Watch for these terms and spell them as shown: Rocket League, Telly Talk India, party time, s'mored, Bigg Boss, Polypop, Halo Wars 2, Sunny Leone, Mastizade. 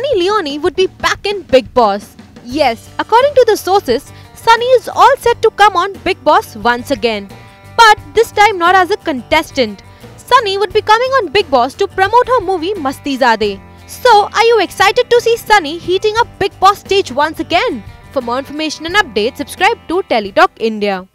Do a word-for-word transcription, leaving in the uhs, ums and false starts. Sunny Leone would be back in Bigg Boss. Yes, according to the sources, Sunny is all set to come on Bigg Boss once again. But this time not as a contestant. Sunny would be coming on Bigg Boss to promote her movie Mastizade. So, are you excited to see Sunny heating up Bigg Boss stage once again? For more information and updates, subscribe to Telly Talk India.